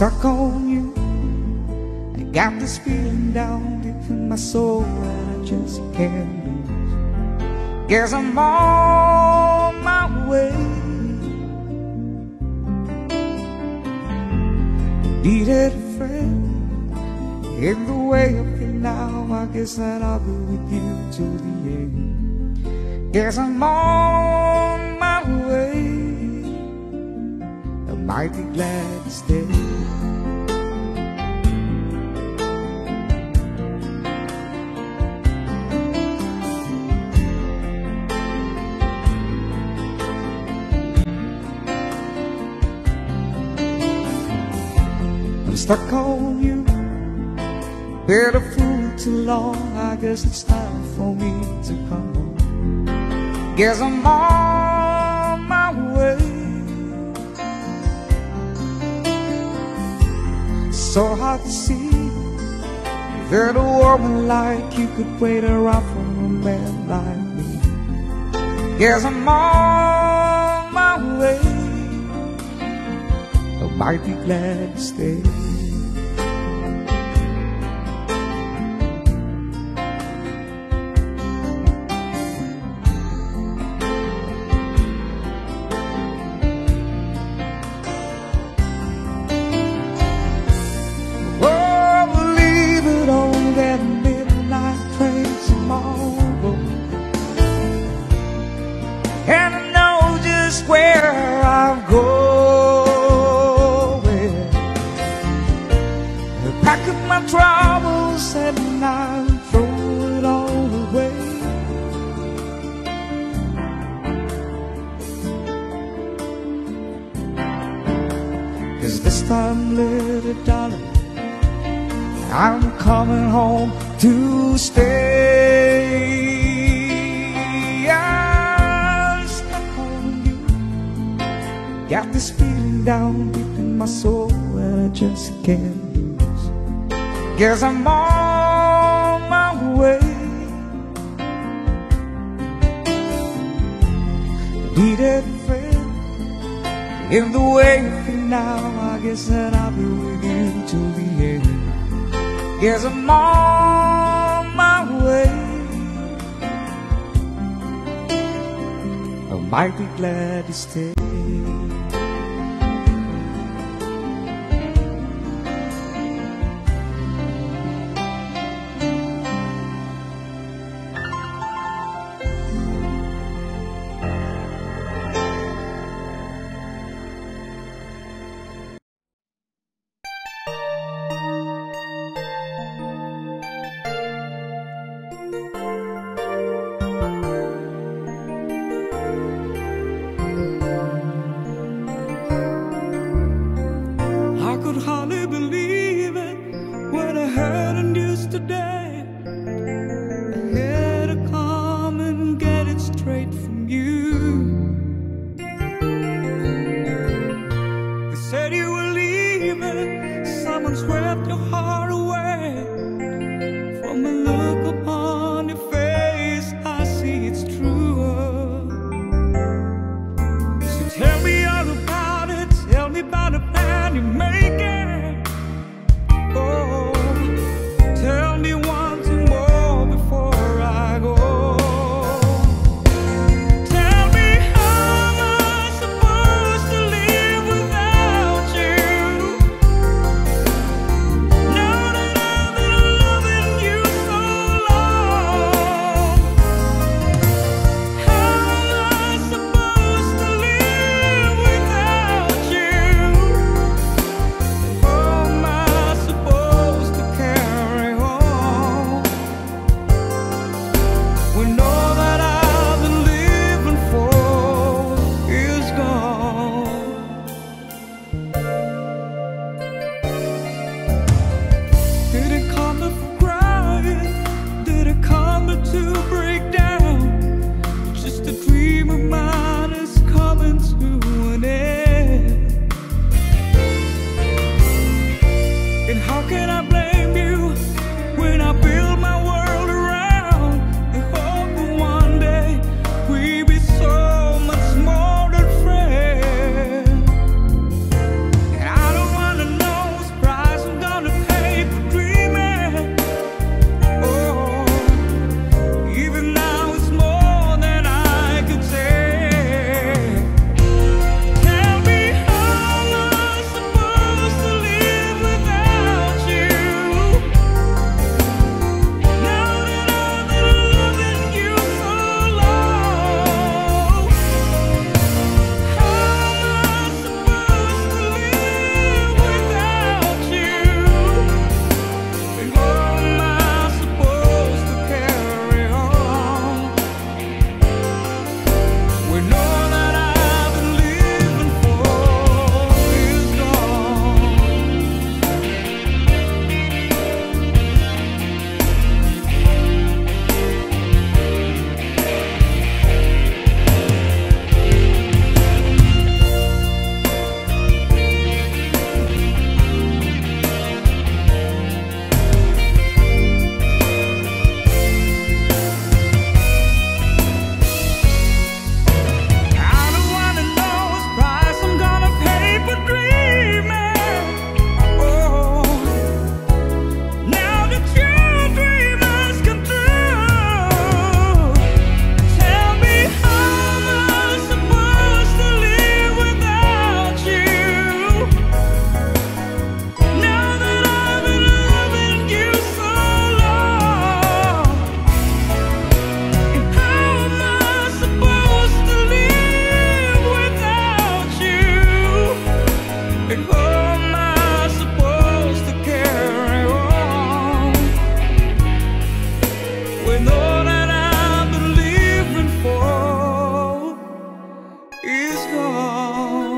stuck on you. I got this feeling down deep in my soul that I just can't lose. Guess I'm on my way. Needed a friend in the way up here now. I guess that I'll be with you till the end. Guess I'm on my way. I might be glad to stay. I'm stuck on you, been a fool too long. I guess it's time for me to come home. Guess I'm on my way. So hard to see that a woman like you could wait around for a man like me. Guess I'm on my way. Might be glad to stay. Oh, believe it on that midnight train tomorrow, and I know just where I'll go. Pack up my troubles and I'll throw it all away. Cause this time, little darling, I'm coming home to stay. I'm stuck on you. Got this feeling down deep in my soul that I just can't. Guess I'm on my way. Needed a friend in the way of you now. I guess that I'll be with you till the end. Guess I'm on my way. I might be glad to stay. is gone.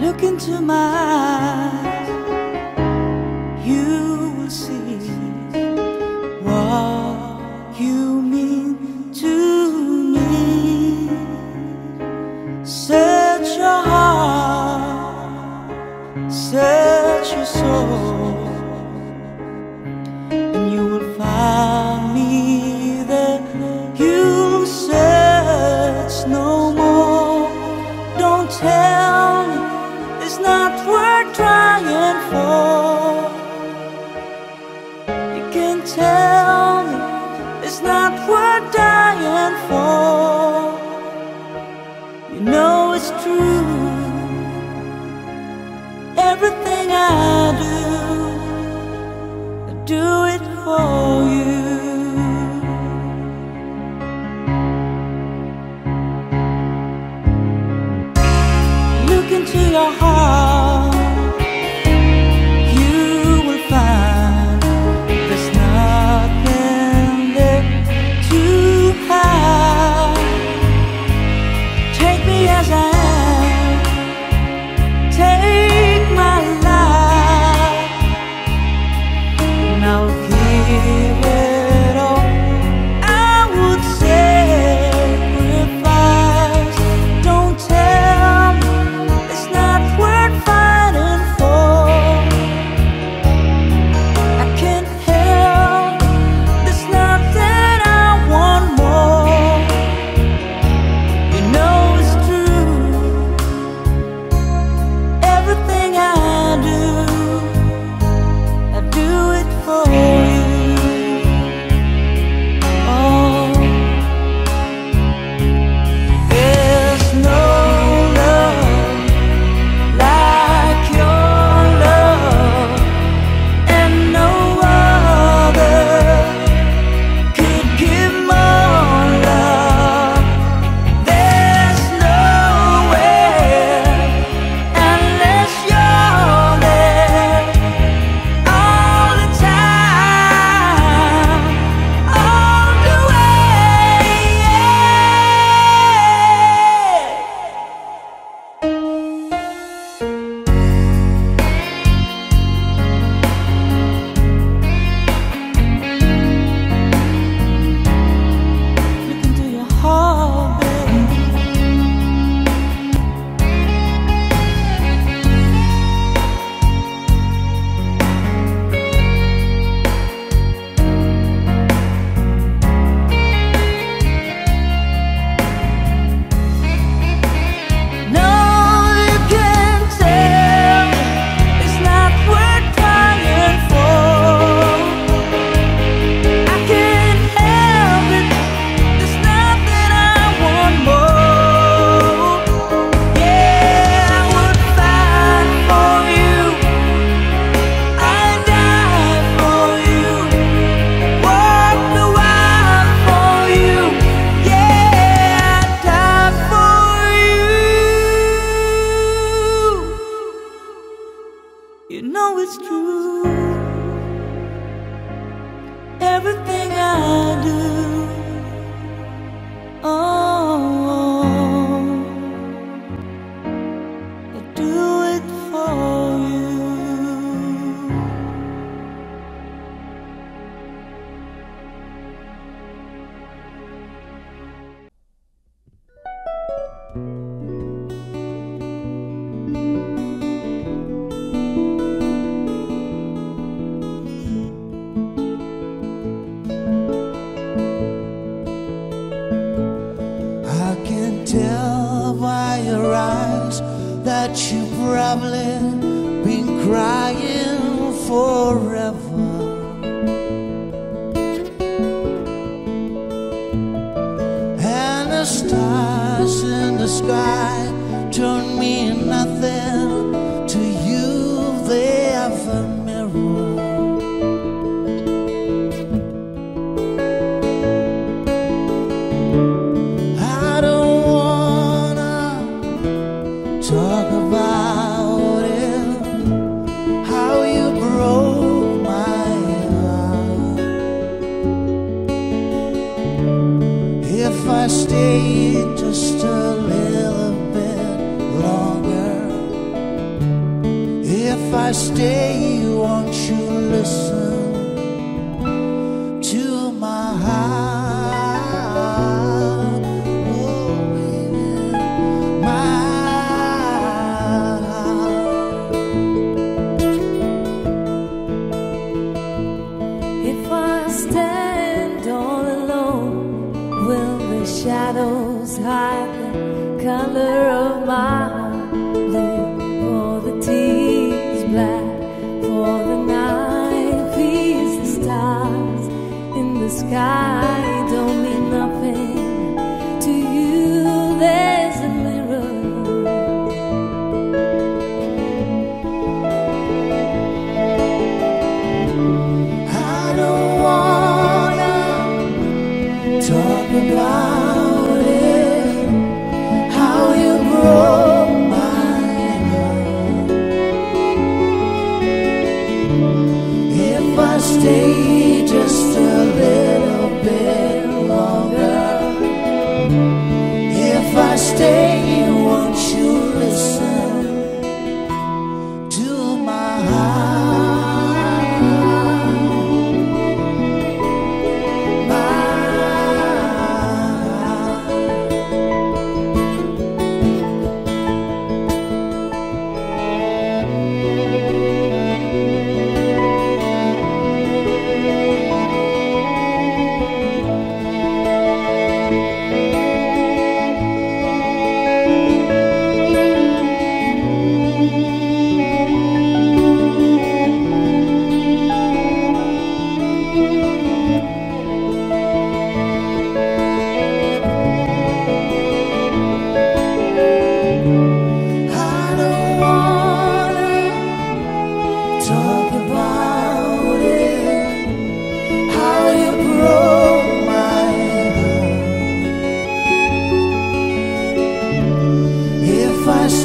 Look into my eyes, you will see what you mean to me. Search your heart, search your soul, and you will find me there. You search no more. Don't tell me it's not worth trying for. You can tell me it's not worth dying for. You know it's true. Everything I do it for you. Look into your heart, you will find there's nothing there to hide. Take me as I am, take my life, and I'll give it all. I would sacrifice. Don't tell, you know it's true. Everything I do, oh, I do it for you. Tell by your eyes that you've probably been crying forever. And the stars in the sky don't mean nothing to you there. a mirror. I don't wanna talk about it, how you broke my heart. If I stayed just a little bit longer, if I stay, won't you listen to my heart? Oh, baby, my heart. If I stand all alone, will the shadows hide the color of my heart? Look for the tears black, for the night, please. The stars in the sky don't mean nothing to you. There's a mirror. I don't wanna talk about it, how you grow. Stay just a little bit longer. If I stay, won't you listen to my heart?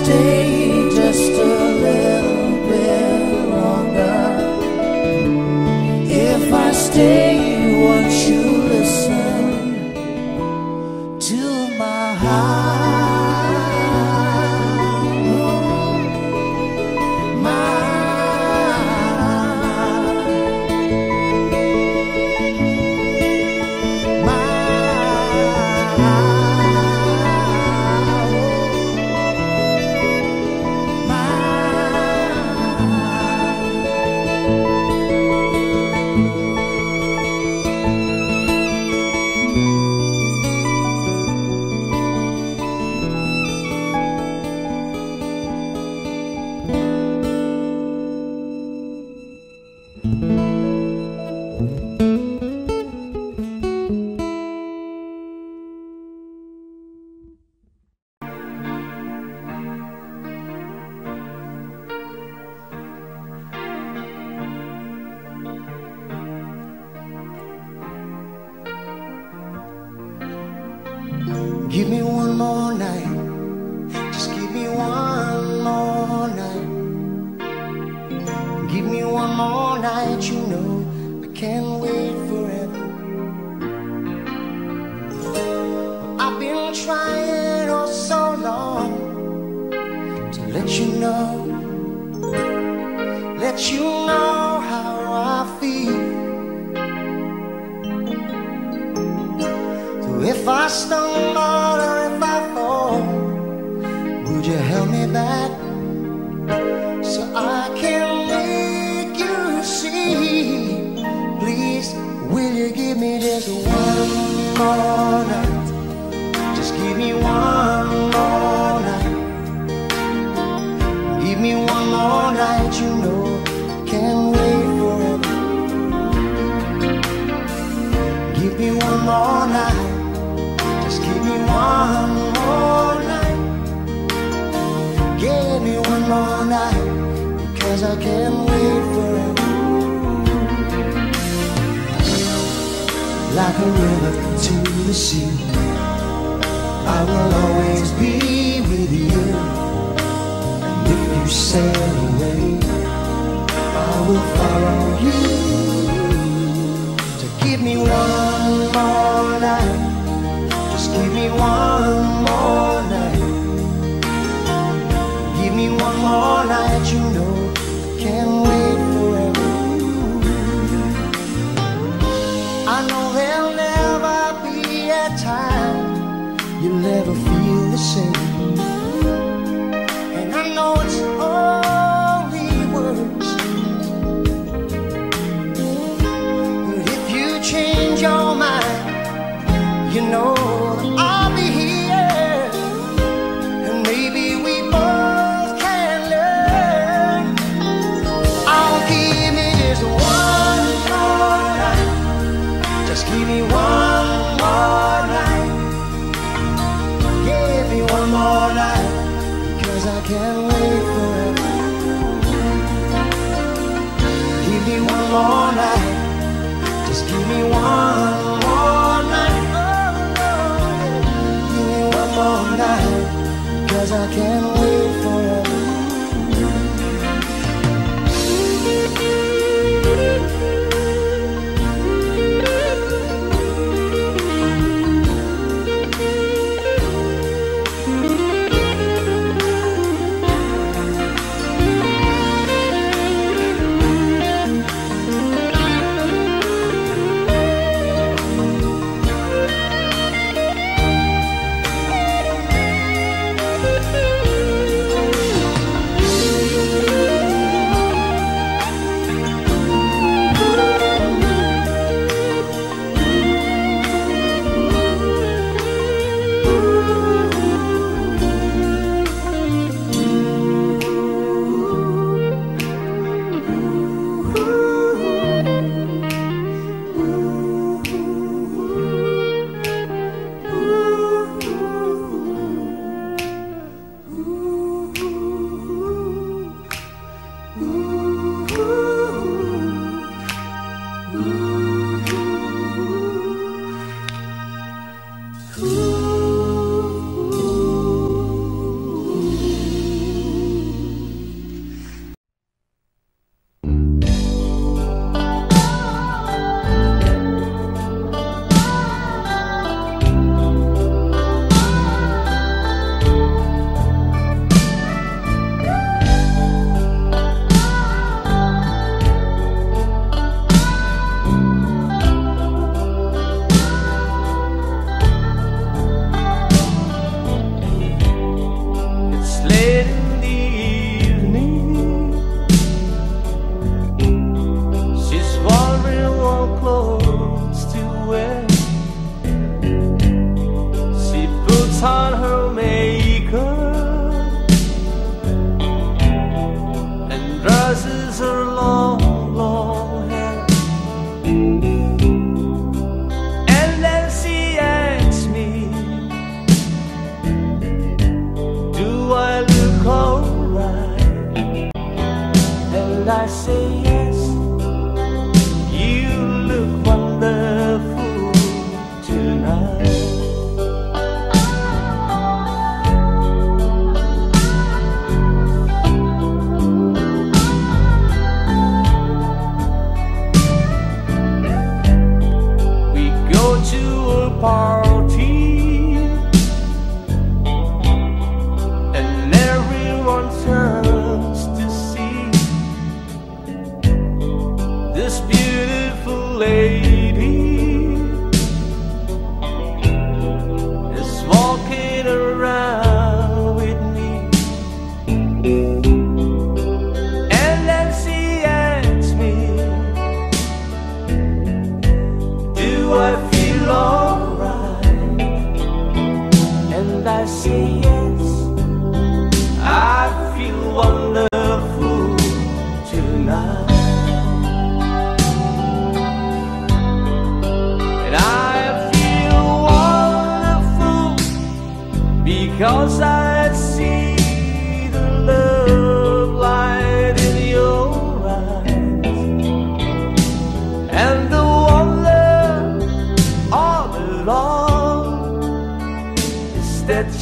Stay just a little bit longer. If I stay, won't you listen to my heart? Oh, my heart. My heart. Give me one more night, just give me one more night. Give me one more night, you know I can't wait forever. I've been trying oh so long to let you know how I feel. So if I stumble, so I can make you see. Please, will you give me just one more night? Just give me one more night. Give me one more night, you know I can't wait forever. Give me one more night. Just give me one more night. Give me one more night, because I can't wait for like a river to the sea. I will always be with you, and if you sail away, I will follow you. So give me one more night, just give me one more night. Give me one more night, you know I can't wait forever. I know there'll never be a time you'll never feel the same, and I know it's only words, but if you change your mind, you know I'll be here, and maybe we both can learn. All I give is one more night, just give me one more night. Give me one more night, cause I can't wait forever. Give me one more night, just give me one more night. Give me one more night, cause I can't wait forever.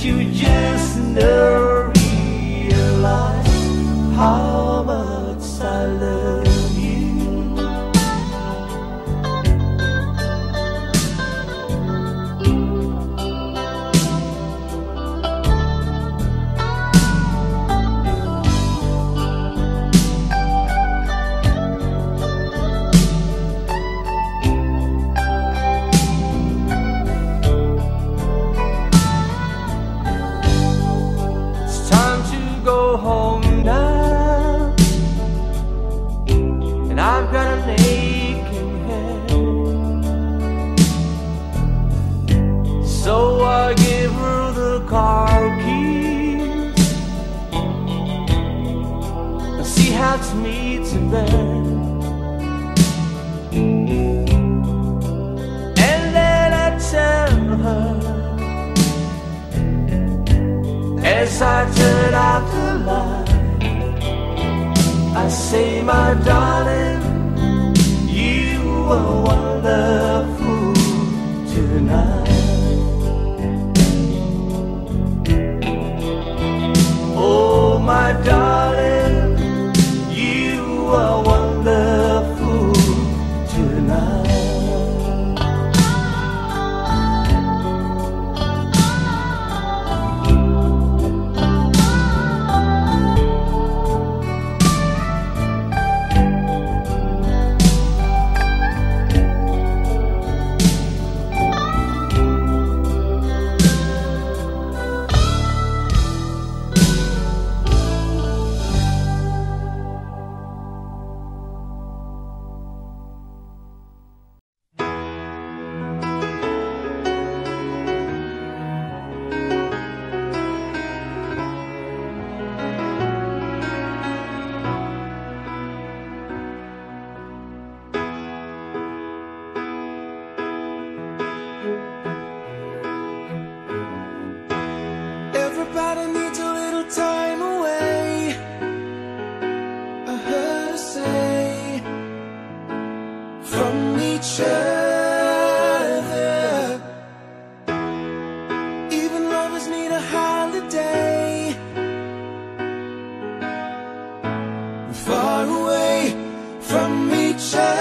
you just never realize how much I love you. Home now, and I've got an aching head, so I give her the car keys and she helps me to bed, and then I tell her as I turn out the I say, my darling, you were wonderful tonight. Oh, my darling, you were wonderful tonight. Everybody needs a little time away, I heard her say, from each other. Even lovers need a holiday, far away from each other.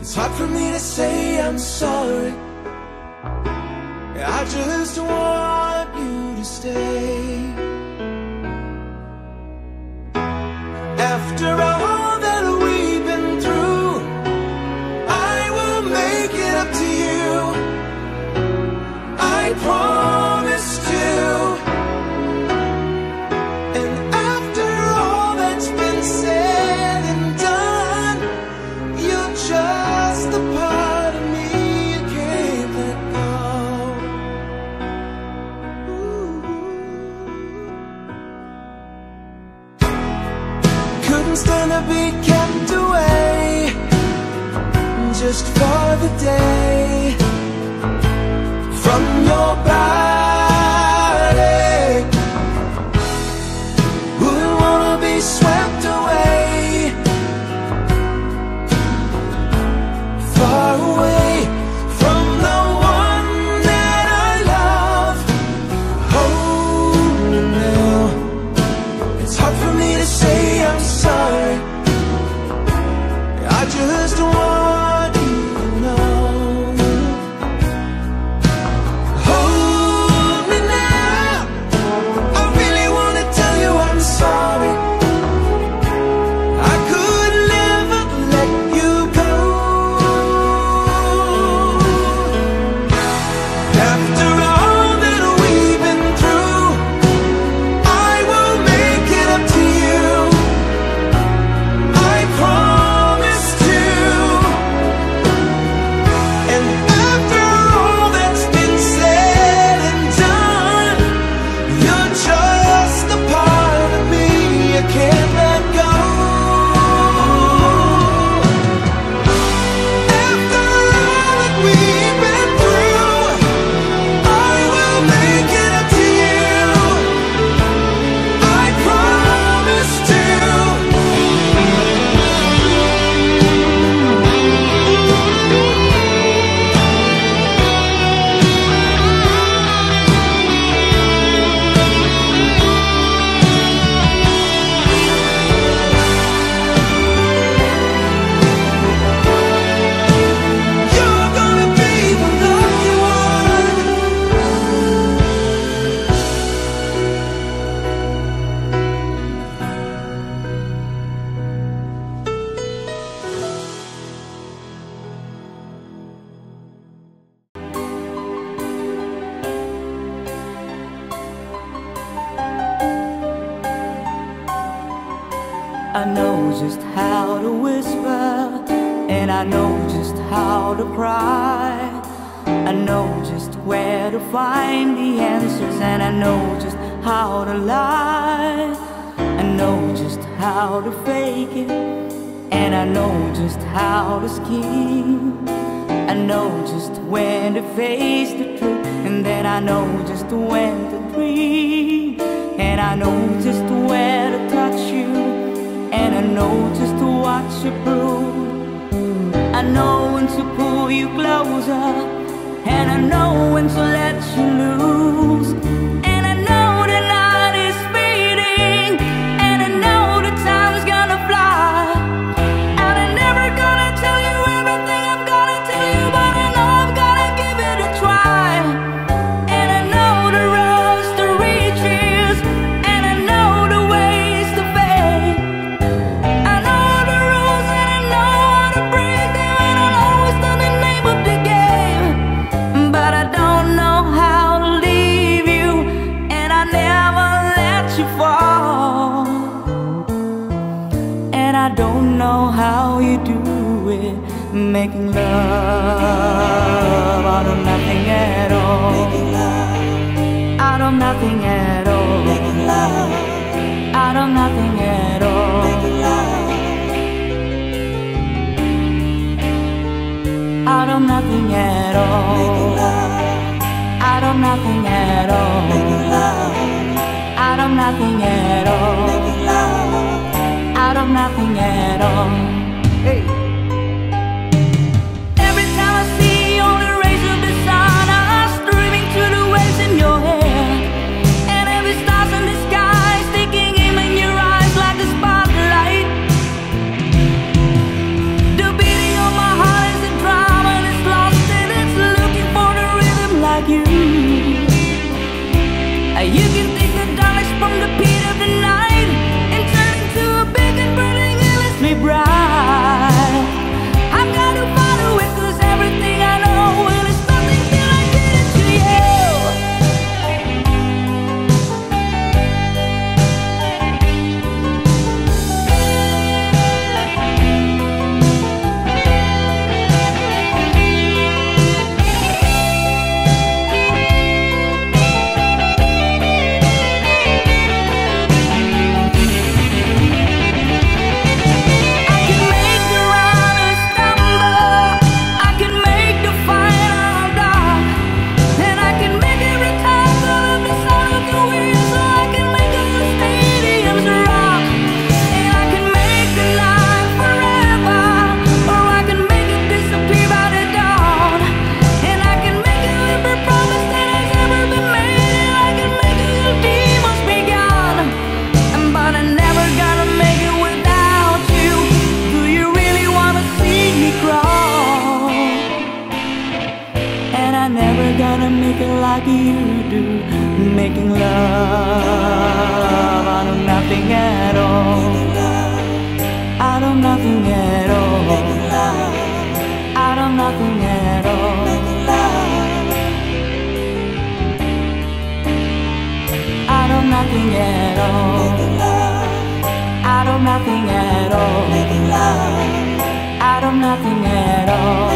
It's hard for me to say I'm sorry, I just want you to stay. After all that we've been through, I will make it up to you, I promise to. And after all that's been said and done, you're just the part of me you can't let go. Ooh. Couldn't stand to be kept away, just for the day, from your body. Wouldn't wanna be swept away, far away from the one that I love. Oh, now it's hard for me to say I'm sorry, I just want you to know. Hold me now, I really want to tell you I'm sorry. I know just how to whisper, and I know just how to cry. I know just where to find the answers, and I know just how to lie. I know just how to fake it, and I know just how to scheme. I know just when to face the truth, and then I know just when to dream. And I know just where to touch you, and I know just what to prove. I know when to pull you closer, and I know when to let you lose. And I know the night is fading, and I know the time's gonna fly. And I'm never gonna tell you everything I've gotta tell you, but I know I've gotta give it a try. And I know the roads to riches, and I know the ways to fame. I know the rules, and I know how to break them, and I'll always know the name of the game. But I don't know how to leave you, and I never let you fall. And I don't know how you do it, making love out of nothing at all. Making love out of nothing at all. Making love out of nothing at all. Making love out of nothing at all. Making love out of nothing at all. Making love out of nothing at all. Making love out of nothing at all. Hey. Every time I see you on the rays of the sun, I'm streaming to the waves in your hair. And every star's in the sky, sticking aim in your eyes like a spotlight. The beating of my heart is a drum, and it's lost and it's looking for the rhythm like you. You can take the darkness from the pit of the night and turn into a beacon burning endlessly bright. I've got to follow it, 'cause everything I know, well, it's nothing till I get it to you. I can make the runner stumble, I can make the fight all dark, and I can make every time out of the sound of the wheels, so I can make all the stadiums rock. And I can make the light forever, or I can make it disappear by the dawn. And I can make every promise that has ever been made, and I can make all demons be gone. But I'm never gonna make it without you. Do you really wanna see me crawl? And I'm never gonna make it like you do, making love out of nothing at all. Out of nothing at all. Out of nothing at all. Out of nothing at all. Out of nothing at all. Out of nothing at all. Out of nothing at all. Out of nothing at all. Out of nothing at all. Out of nothing at all. Out of nothing at all. Out of nothing at all.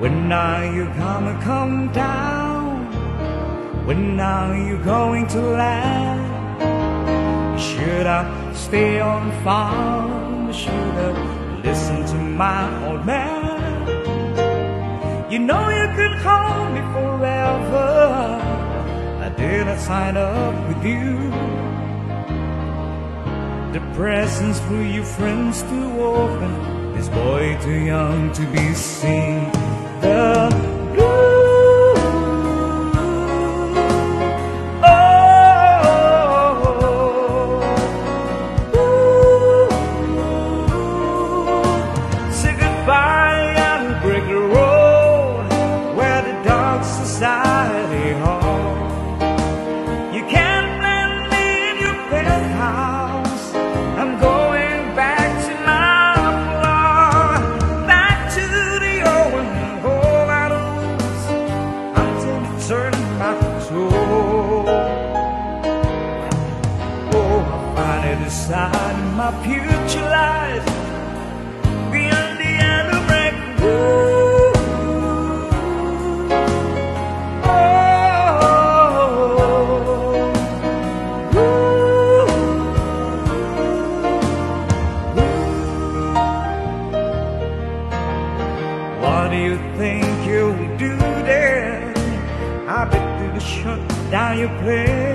When are you gonna come down? When are you going to land? Should I stay on the farm? Should I listen to my old man? You know you could hold me forever. I didn't sign up with you. The presents for your friends to open is boy too young to be seen. The blue, oh, blue. Say goodbye and break the road where the dark society hall. You can't blend in your penthouse. Inside my future life, beyond the end of break road. Oh, ooh, ooh. What do you think you'll do then? I bet you'll shut down your prayer.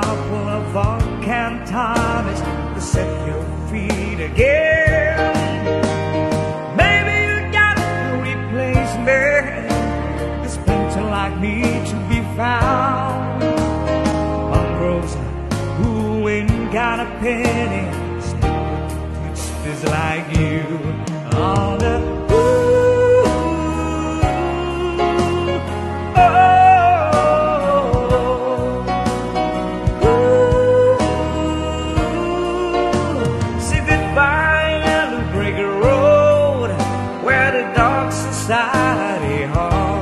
Couple of volcanic times to set your feet again. Maybe you got to replace me. There's plenty like me to be found. Mom Rosa, who ain't got a penny, still it's just like you. On the society hall,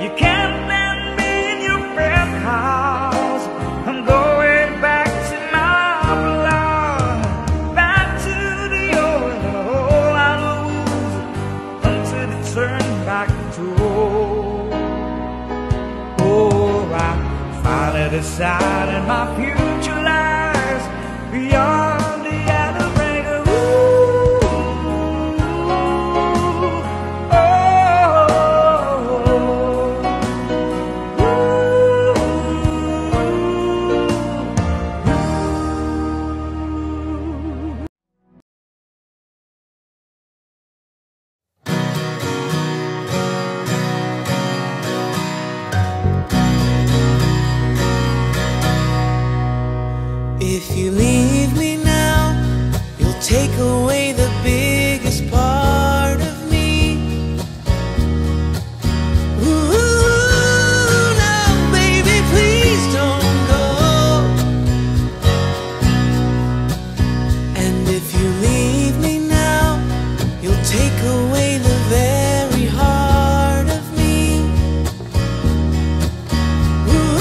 you can't land me in your penthouse. I'm going back to my block, back to the old hole I lose until they turn back to old. Oh, I finally decided my future lies beyond. If you leave me now, you'll take away the biggest part of me. Ooh, now baby, please don't go. And if you leave me now, you'll take away the very heart of me. Ooh,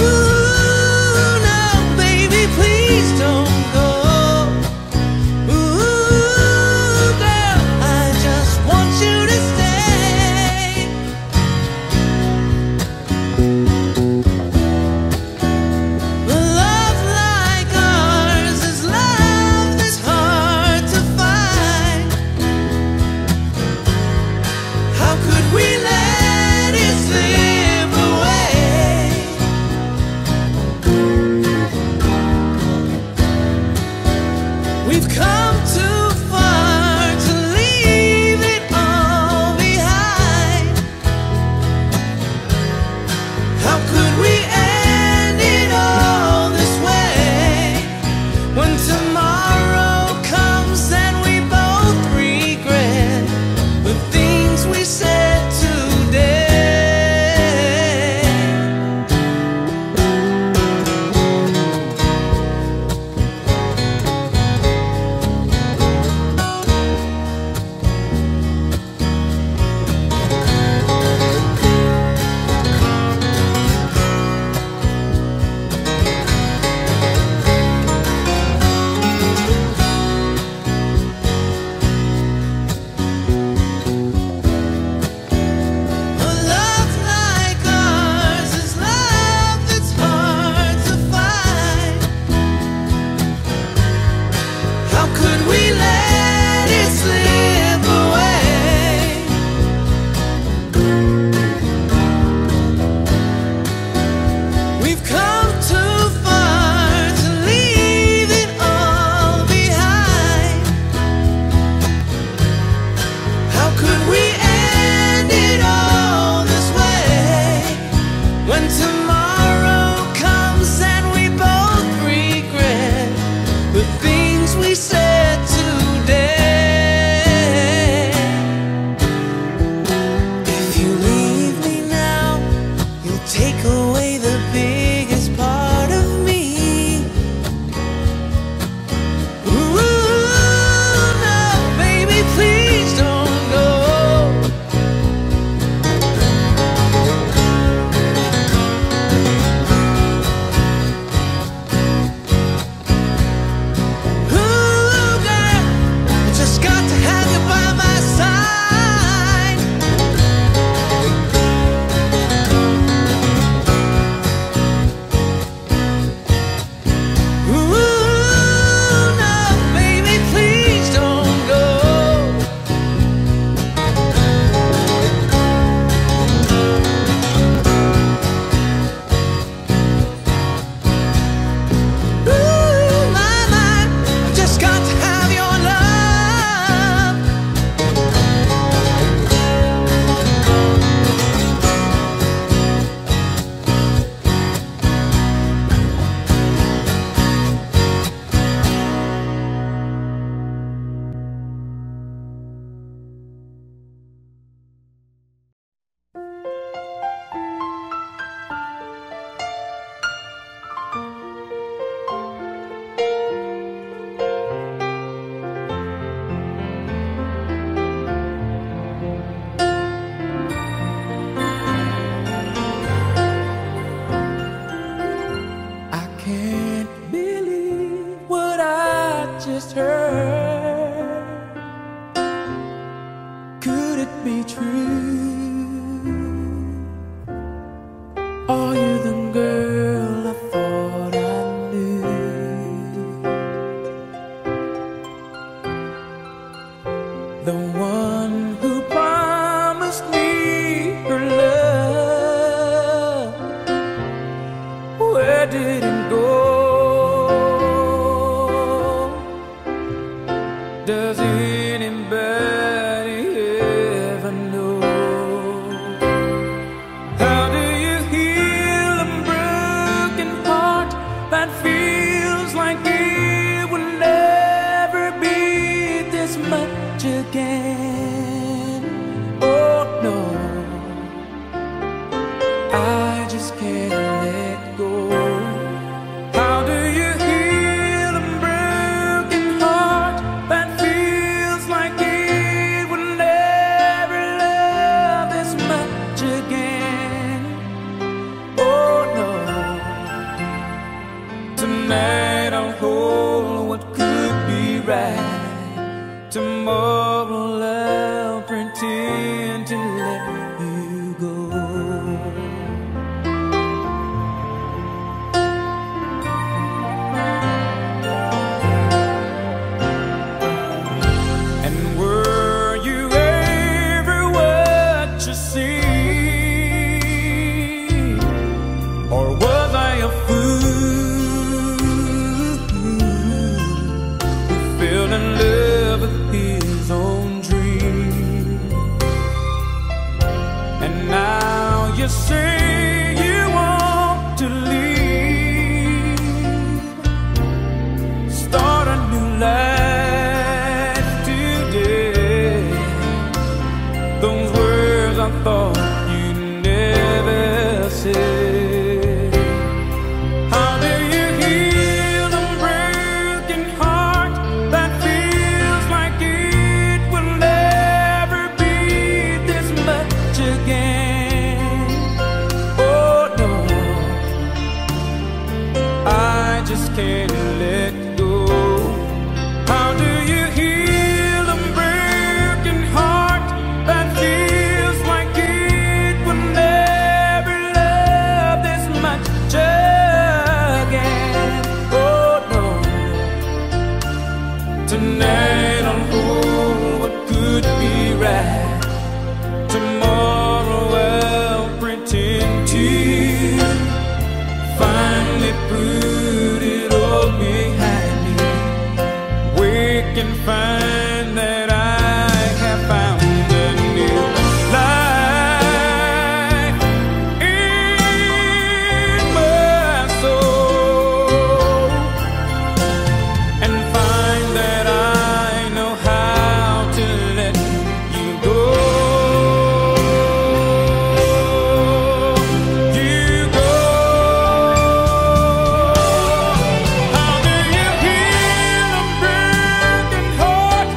we've come too far to leave it all behind. How could we end it all this way when tomorrow comes and we both regret the things we said today? just heard. Could it be true? Are you the girl I thought I knew? The one who promised me her love. Where did it go? Does anybody ever know? How do you heal a broken heart that feels like it will never be this much again? Oh no, I just can't let go. Tonight I'll hold what could be right. Tomorrow I'll pretend to let you go. And were you ever what you see? Or was I a fool? In love with his own dream, and now you say you want to leave, start a new life today. Those words I thought you'd never say. Just can't let go. How do you heal a broken heart that feels like it will never love this much again? Oh no, tonight I'll hold what could be right. Tomorrow I'll pretend to finally prove can find that I have found a new life in my soul, and find that I know how to let you go. You go. How do you heal a broken heart?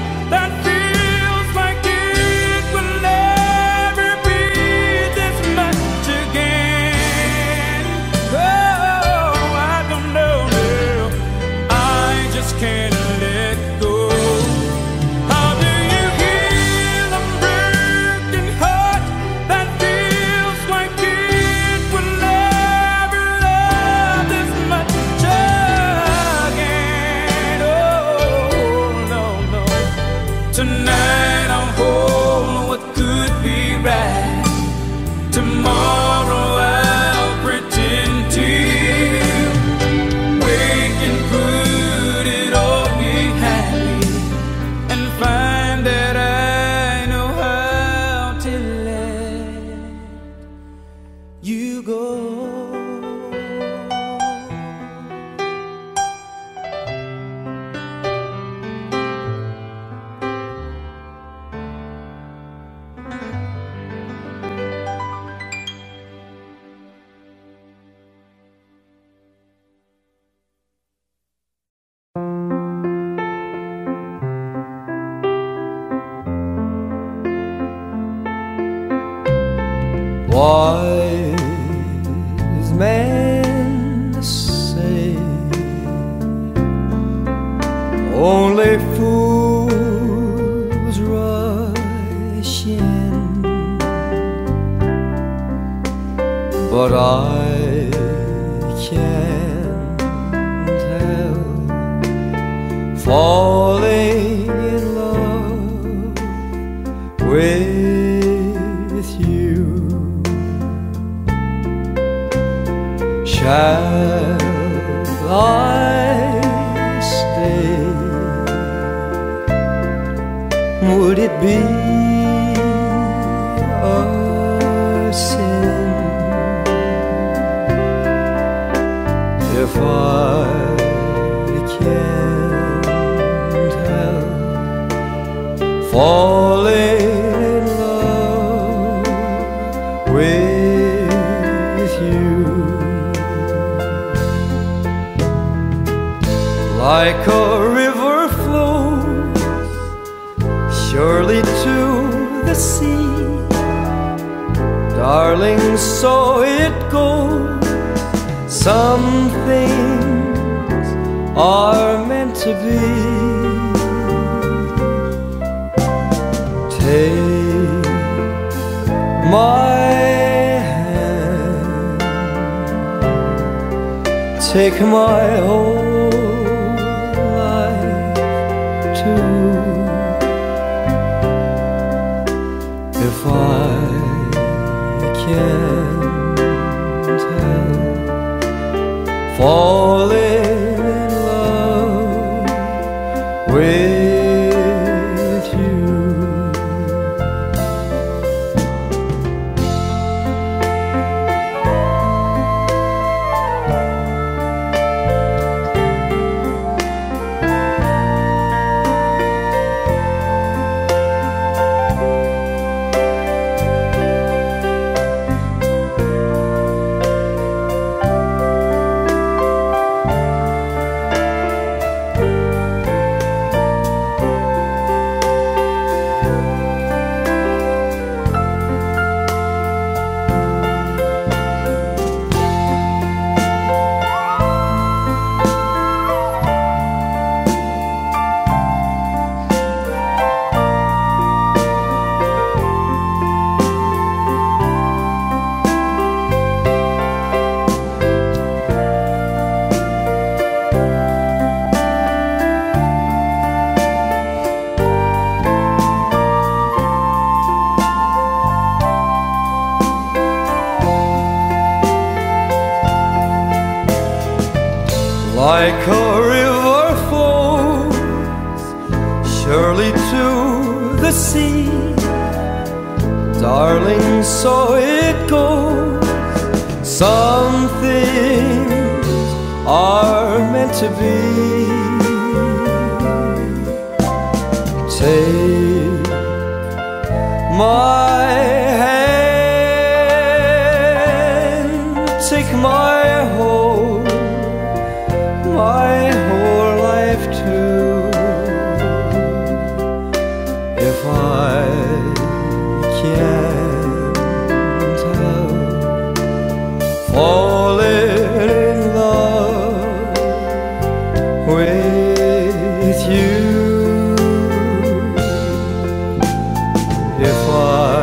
Only fools rush in, but I can't help falling in love with you. Shall I stay? Would it be a sin if I can't help falling in love with you? Like a river flows surely to the sea, darling, so it goes. Some things are meant to be. Take my hand, take my whole life too, if I can't help falling in love with you. Like a river flows surely to the sea, darling, so it goes. Some things are meant to be. Take my hand, take my whole life too, if I can't help falling in love with you, if I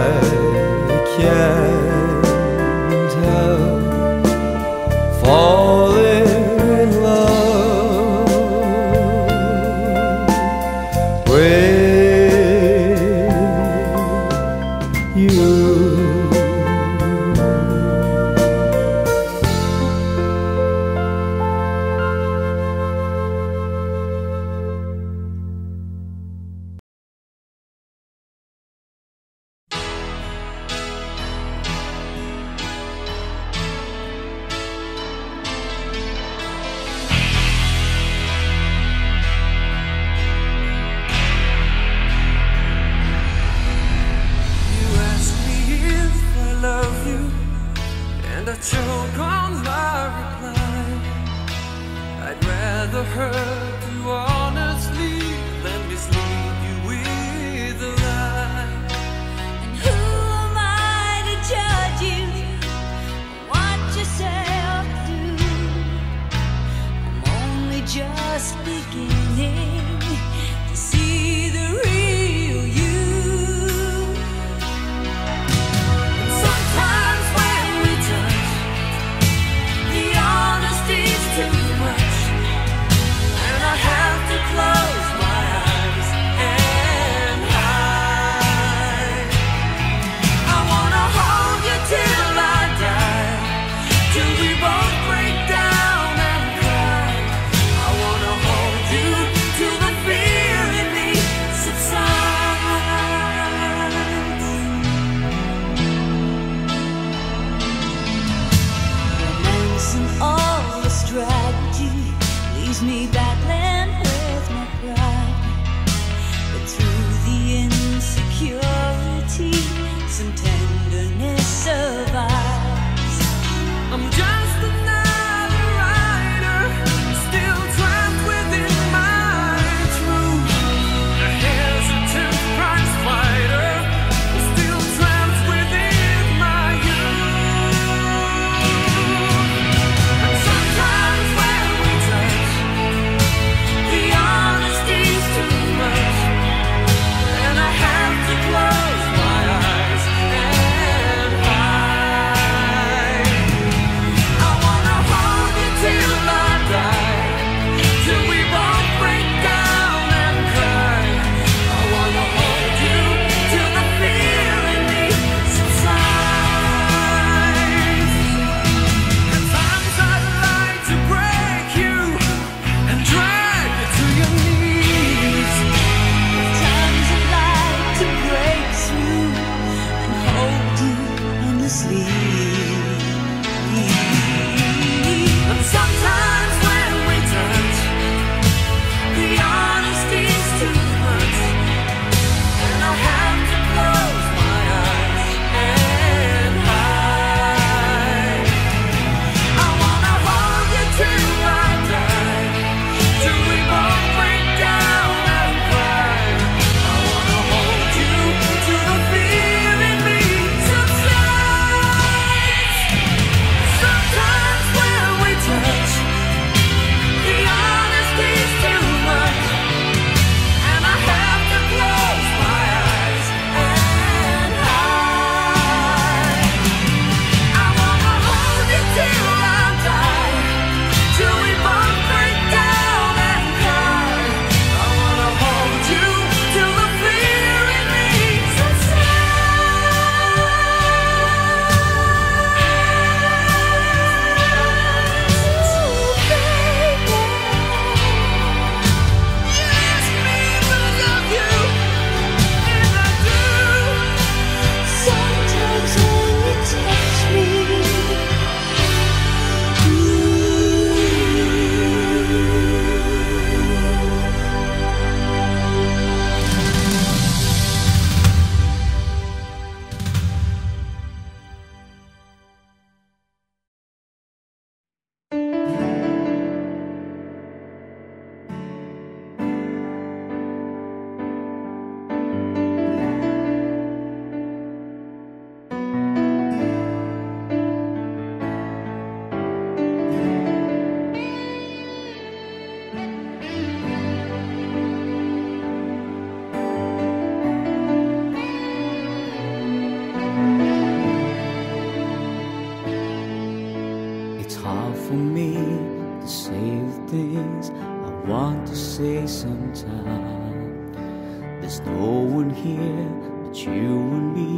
There's no one here but you and me,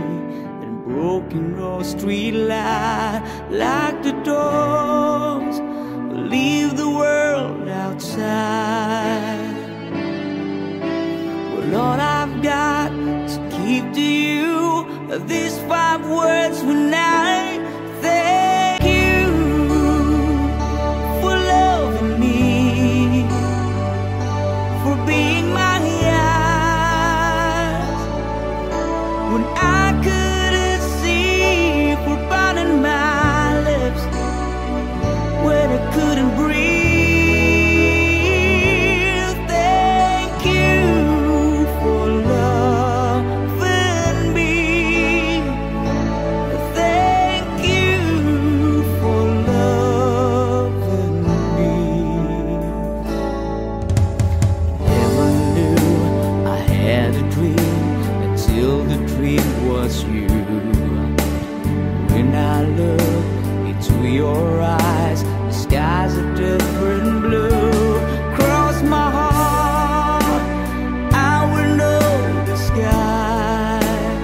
and broken old street light. Lock the doors, leave the world outside. Well, all I've got to keep to you are these 5 words when I think. When I couldn't see, for biting my lips, when I couldn't breathe. Thank you for loving me. Thank you for loving me. Never knew I had a dream till the dream was you. When I look into your eyes, the sky's a different blue. Cross my heart, I will know the skies.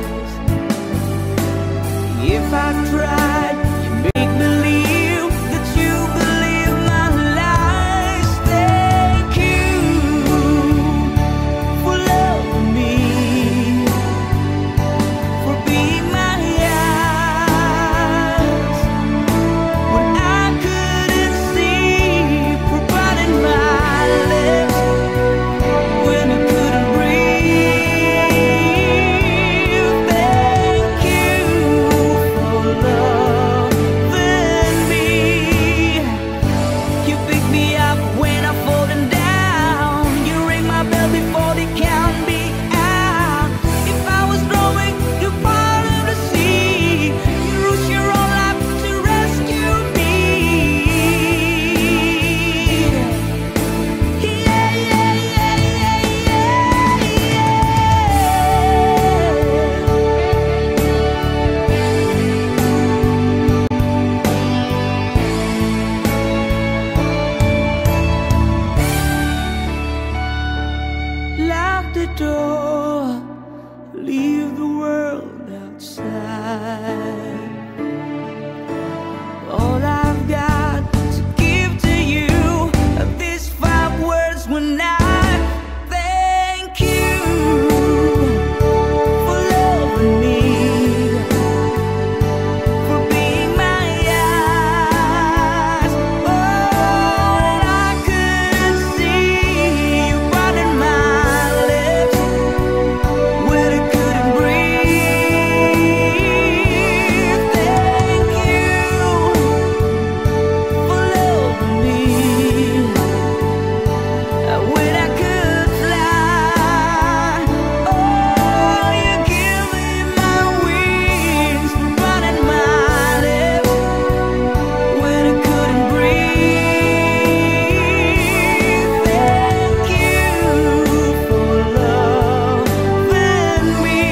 If I tried, you make believe that you believe my lies. Thank you for loving me. Lock the door, leave the world outside. All I've got to give to you are these 5 words when I thank you for loving me, for being my eyes. All I couldn't see, you biting my lips when I couldn't breathe. Thank you for loving me when I could fly. Oh, you give me my wings, biting my lips when I couldn't breathe. Thank you for loving me. Thank you for loving me. Thank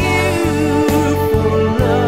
you for loving me.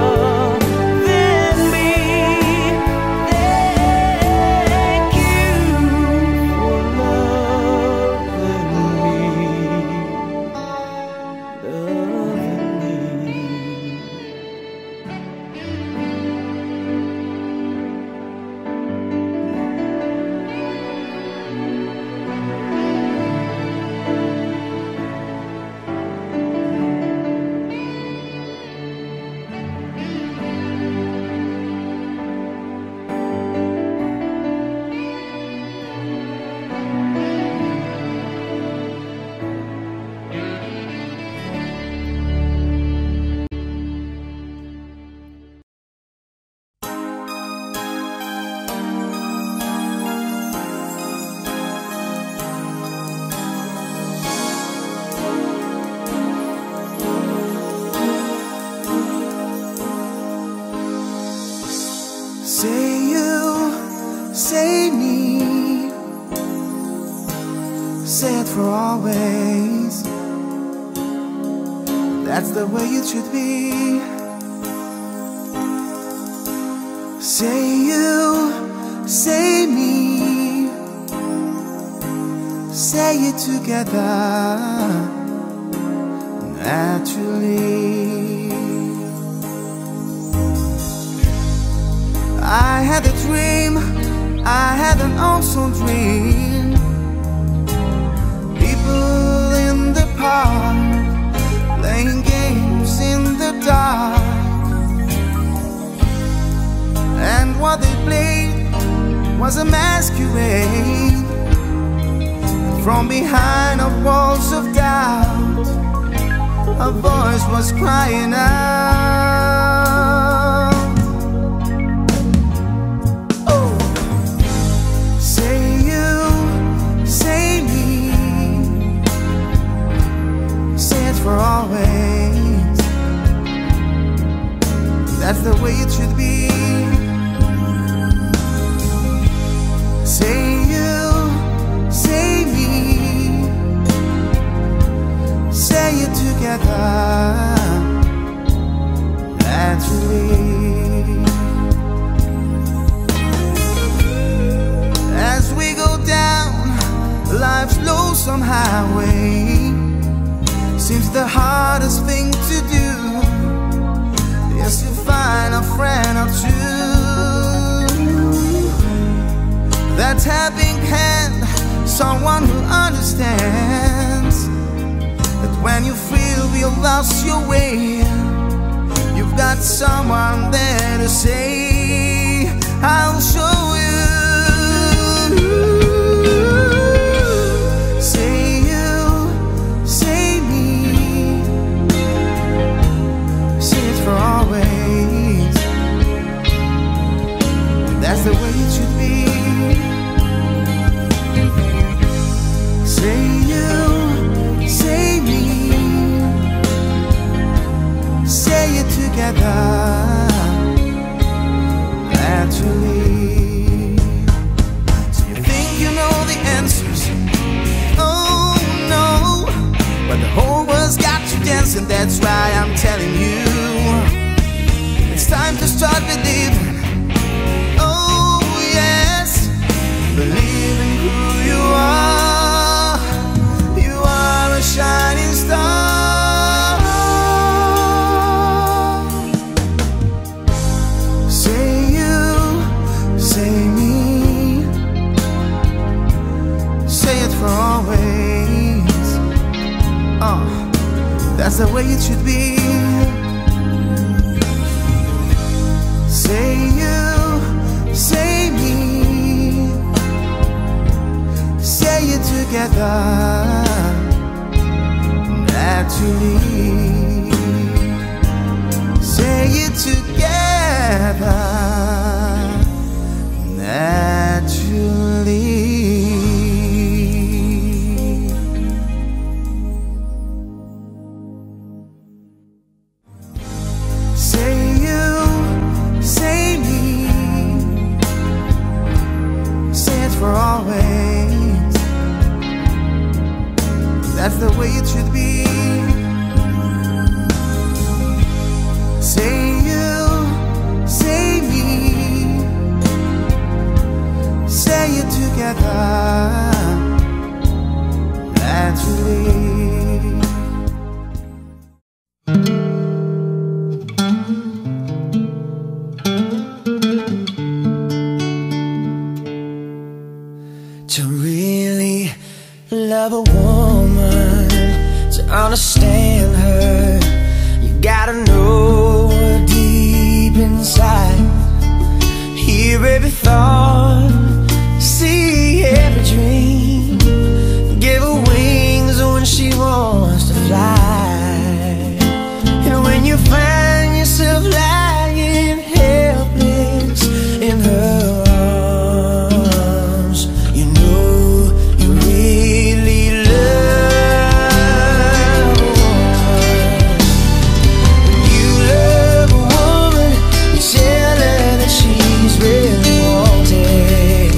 Say you, say me, say it for always. That's the way it should be. Say you, say me, say it together naturally. I had a dream, I had an awesome dream. People in the park, playing games in the dark, and what they played was a masquerade. From behind the walls of doubt, a voice was crying out. Oh, say you, say me, say it for always. That's the way it should be. Say you, say me, say it together naturally. As we go down life's lonesome highway, seems the hardest thing to do is to find a friend or two that's having hand, someone who understands that when you feel you lost your way, you've got someone there to say, I'll show you. Say you, say me, say it for always. That's the way it should be. Say you, say me, say it together naturally. So you think you know the answers, oh no, but the whole world's got you dancing. That's why I'm telling you, it's time to start believing. Oh yes, believe in who you are. Shining star. Say you, say me, say it for always. That's the way it should be. Say you, say me, say it together naturally. Say it together naturally. Say you, say me, say it for always. That's the way it should be. Say you, say me, say it together naturally. To really love a woman, to understand her, you gotta know inside, hear every thought, see every dream, give her wings when she wants to fly. And when you find yourself lying helpless in her arms, you know you really love a woman. When you love a woman, tell her that she's really wanted.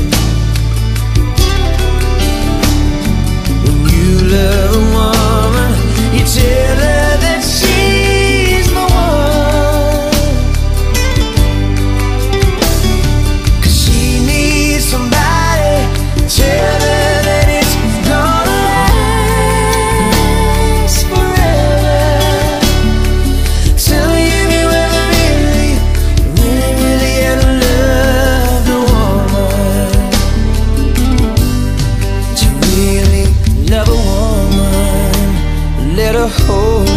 to hold you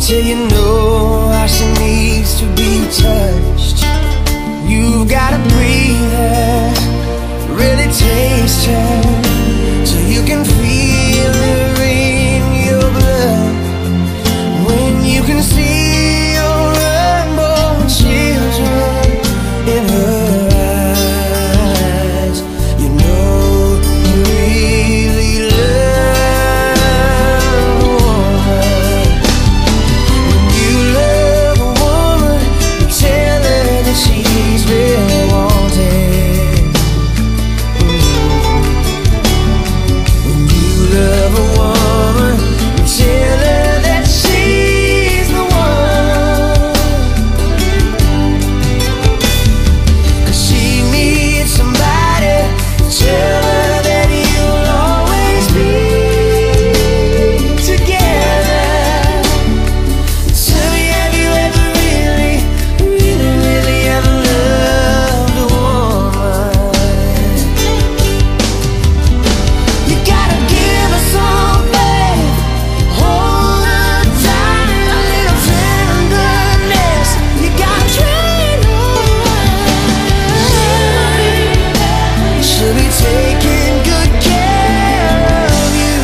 till you know how she needs to be touched. You've gotta breathe her, really taste her, so you can feel her in your blood. When you can see your unborn children in her eyes, you know you really love a woman. When you love a woman, you tell her that she's really wanted. When you love a woman, you tell her that she's the one. 'Cause she needs somebody to tell her that you'll always be together. Tell me, have you ever really ever loved a woman? You gotta give her something, hold her tight, a little tenderness. You gotta train her. She'll be taking good care of you.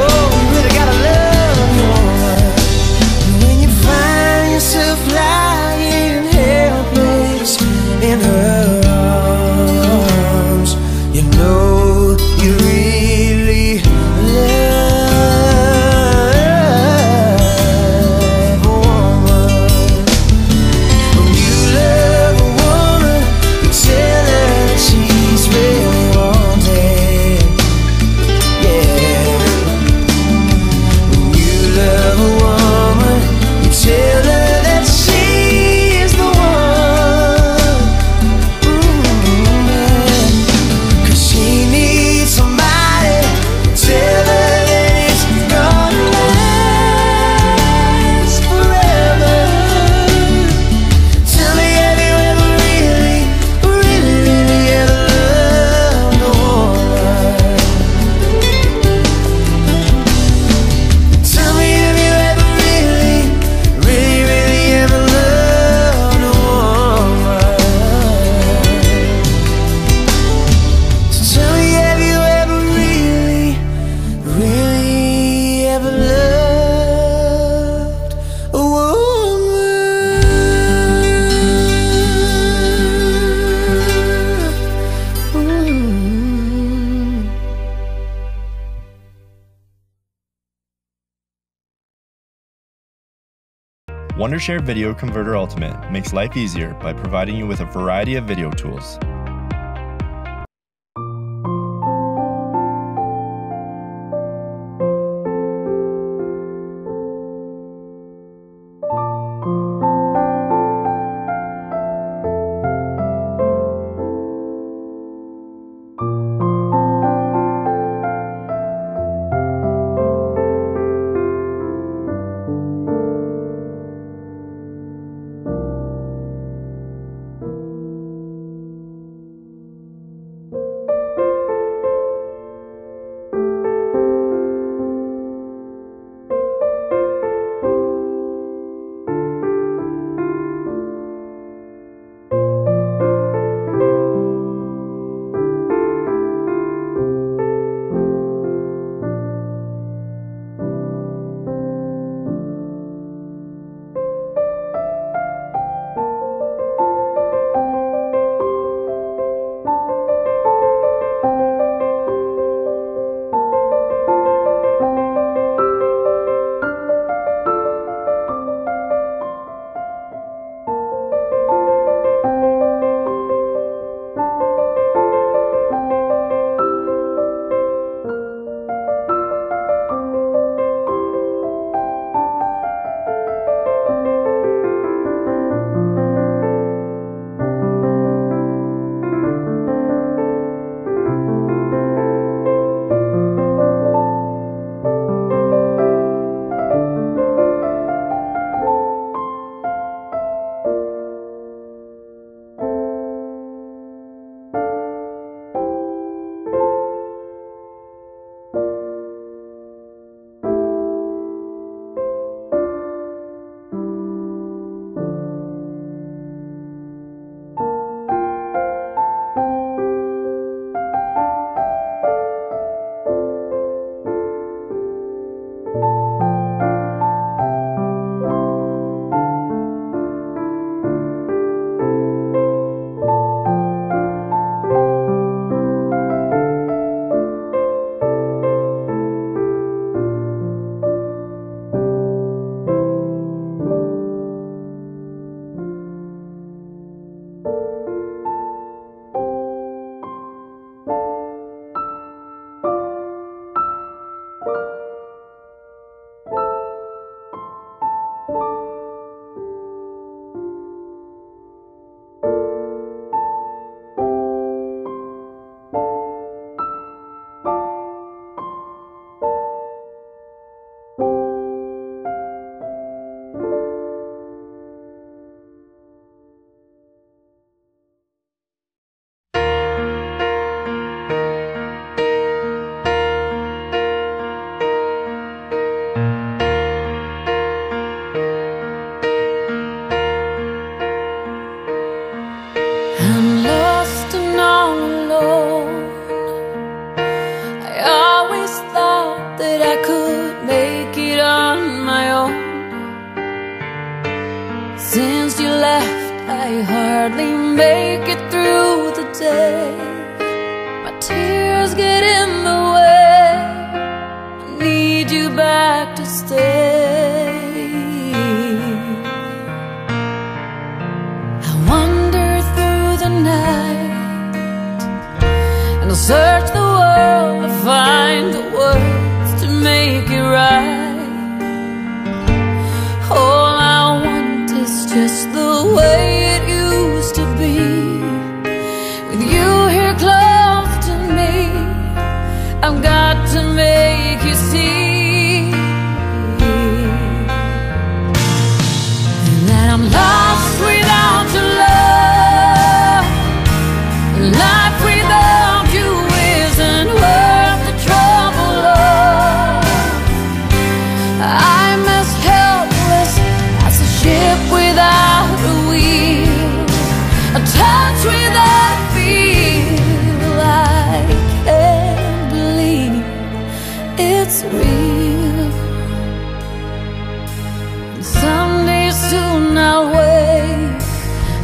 Oh, you really gotta love a woman. When you find yourself lying helpless in her arms, you know you really love a woman. When you love a woman, you tell her that she's really wanted. Yeah. When you love a woman, you tell her that she is the one. 'Cause she needs somebody to tell her that it's gonna last forever. Tell me, have you ever really ever loved a woman? Tell me, have you ever really ever loved a woman? So tell me, have you ever really ever loved a woman? Wondershare Video Converter Ultimate makes life easier by providing you with a variety of video tools. make it through the day. My tears get in the way. I need you back to stay. I wander through the night, and I'll search the world to find the words to make it right. All I want is just the way it used to be. With you here close to me, I've got to make you see that I'm lost without your love. Life without you isn't worth the trouble, Lord. I'm as helpless as a ship without a wheel, a touch without feel. I can't believe it's real. And someday soon I'll wake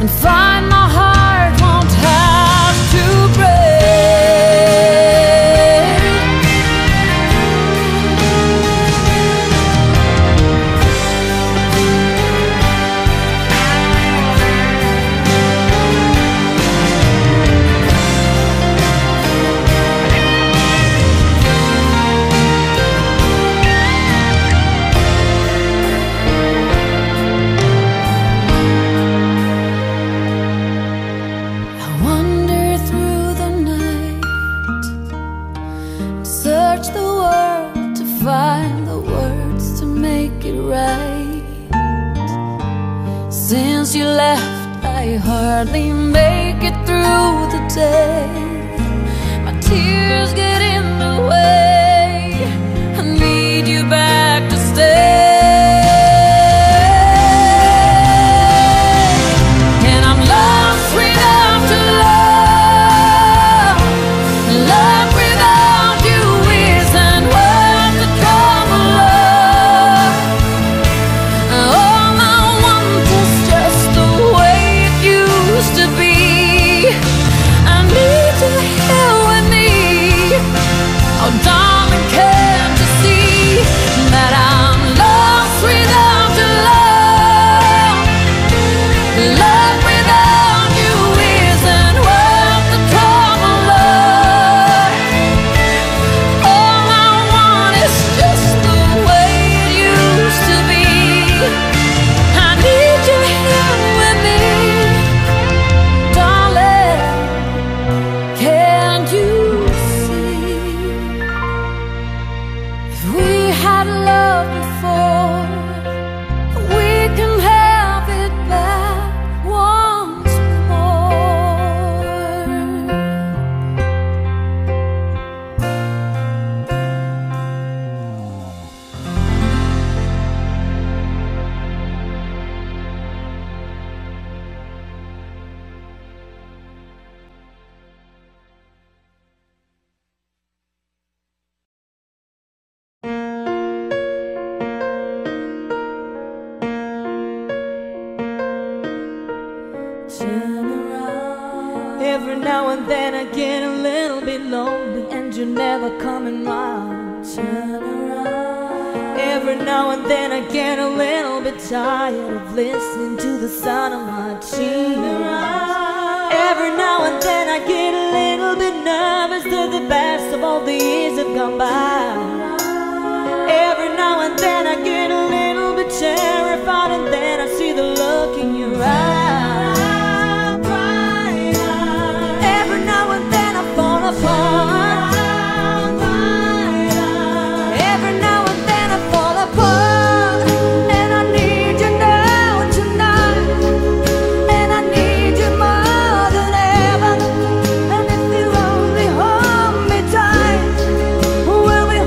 and find my heart won't have to break. I wander through the night, search the world to find the words to make it right. Since you left, I hardly make it through the day. My tears get in the way. I need you back to stay. And I'm lost without your love. Love without you isn't worth the trouble, Lord. All I want is just the way it used to be. I need you here with me. Oh, darling, can't you see that I'm lost without your love? Love without you isn't worth the trouble, Lord. All I want is just the way it used to be. I need you here with me. Darling, can't you see? If we had love before, we can have it back once more. Turn around. Every now and then I get a little bit lonely, and you're never coming round. Turn around. Every now and then I get a little bit tired of listening to the sound of my tears. Every now and then I get a little bit nervous to the best of all the years have gone by. Every now and then I get a little bit terrified, and then I see the look in your eyes. Every now and then I fall apart. Every now and then I fall apart. And I need you now and tonight. And I need you more than ever. And if you only hold me tight, we'll be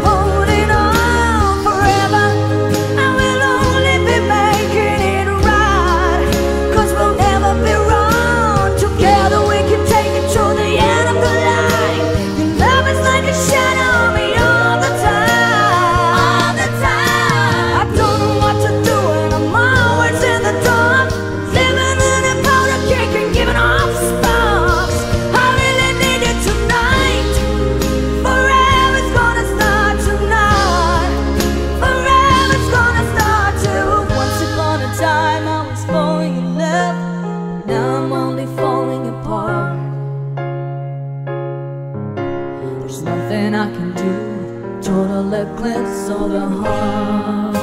total eclipse of the heart.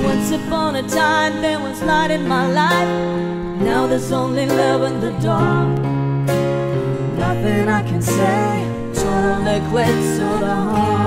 Once upon a time there was light in my life, now there's only love in the dark. Nothing I can say, total eclipse of the heart.